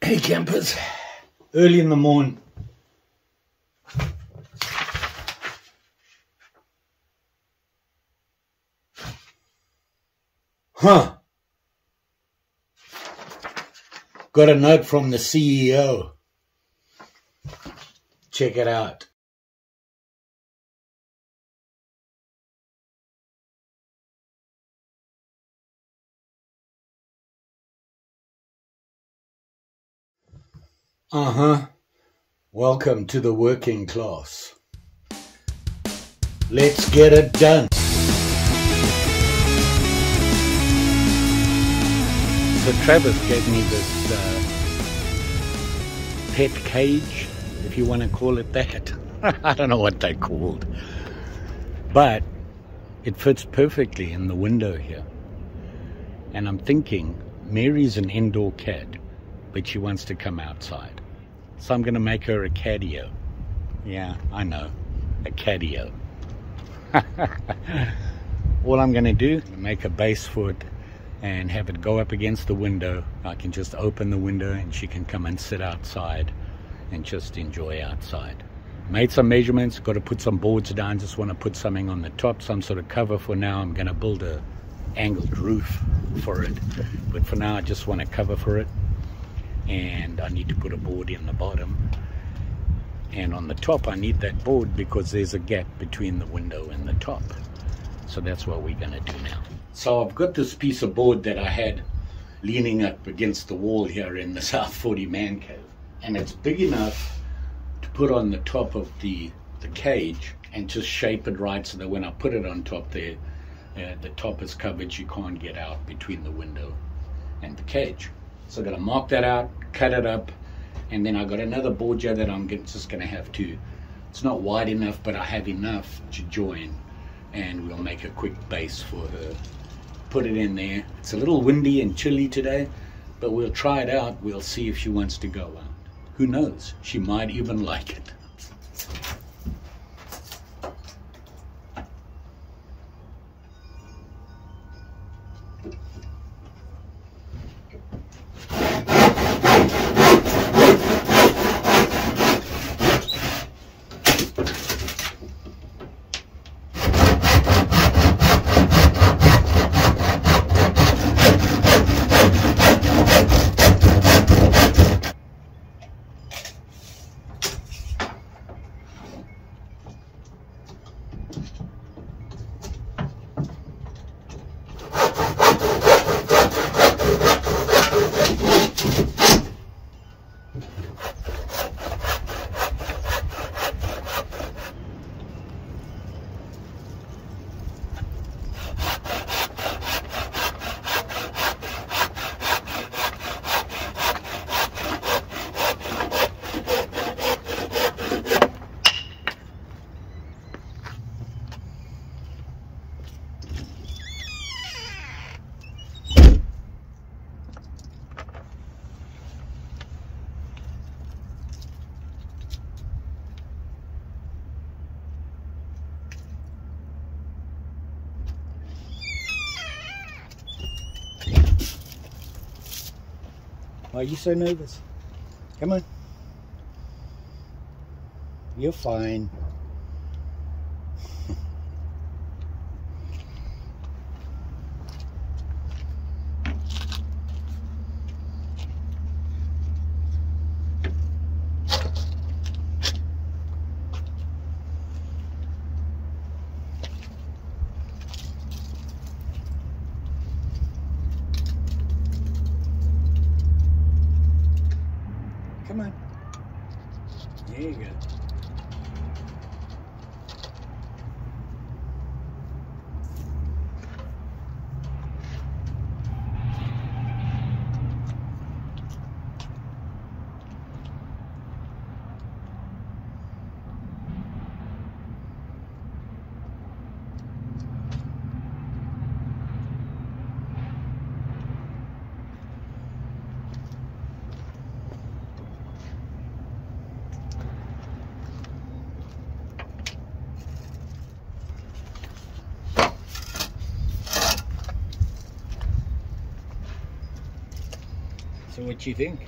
Hey campers, early in the morning. Got a note from the CEO. Check it out. Welcome to the working class. Let's get it done. So Travis gave me this pet cage, if you want to call it that. I don't know what they're called. But it fits perfectly in the window here. And I'm thinking, Mary's an indoor cat, but she wants to come outside. So I'm going to make her a catio. Yeah, I know, a catio. All I'm going to do is make a base for it and have it go up against the window. I can just open the window and she can come and sit outside and just enjoy outside. Made some measurements, got to put some boards down. Just want to put something on the top, some sort of cover for now. I'm going to build a angled roof for it. But for now, I just want a cover for it. And I need to put a board in the bottom, and on the top I need that board because there's a gap between the window and the top. So that's what we're going to do now. So I've got this piece of board that I had leaning up against the wall here in the South 40 man cave, and it's big enough to put on the top of the cage and just shape it right so that when I put it on top there, the top is covered. You can't get out between the window and the cage. So I've got to mark that out, cut it up, and then I've got another board here that I'm just going to have to, it's not wide enough, but I have enough to join, and we'll make a quick base for her. Put it in there. It's a little windy and chilly today, but we'll try it out. We'll see if she wants to go out. Who knows? She might even like it. Why are you so nervous? Come on. You're fine. Come on. There you go. So what do you think?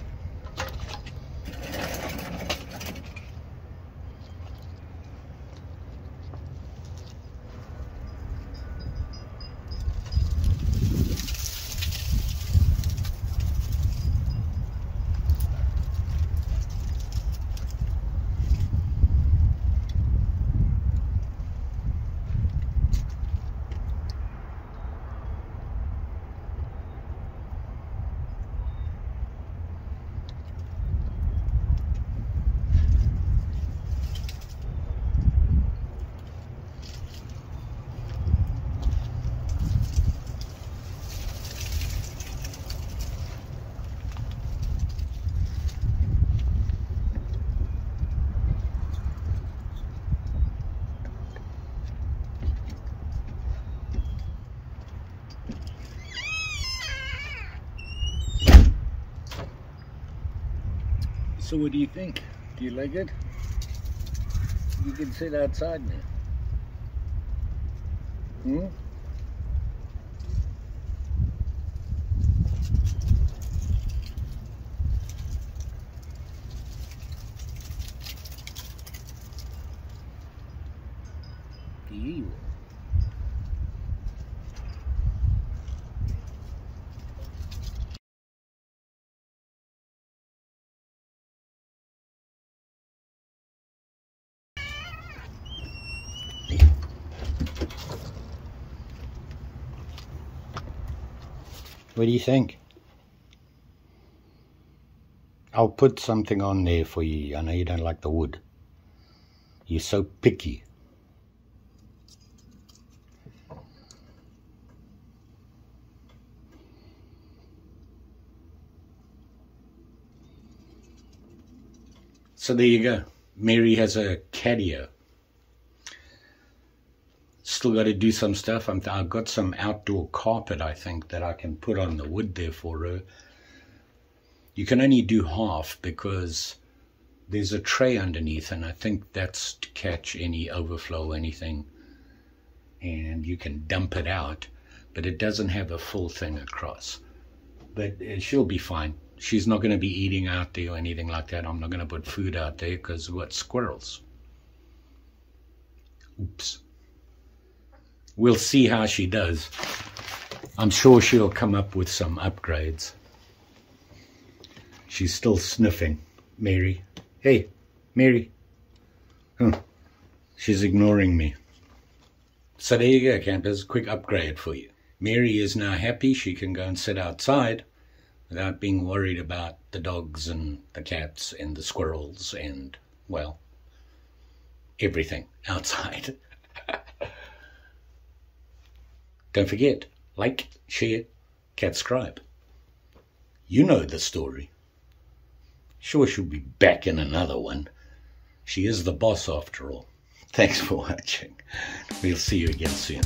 So what do you think? Do you like it? You can sit outside now. Ew. What do you think? I'll put something on there for you. I know you don't like the wood. You're so picky. So there you go. Merry has a catio. Still got to do some stuff. I've got some outdoor carpet, I think, that I can put on the wood there for her. You can only do half because there's a tray underneath, and I think that's to catch any overflow or anything. And you can dump it out, but it doesn't have a full thing across. But she'll be fine. She's not going to be eating out there or anything like that. I'm not going to put food out there because what? Squirrels. Oops. We'll see how she does. I'm sure she'll come up with some upgrades. She's still sniffing, Merry. Hey, Merry. Huh. She's ignoring me. So there you go, campers. Quick upgrade for you. Merry is now happy. She can go and sit outside without being worried about the dogs and the cats and the squirrels and, well, everything outside. Don't forget, like, share, subscribe. You know the story. Sure, she'll be back in another one. She is the boss after all. Thanks for watching. We'll see you again soon.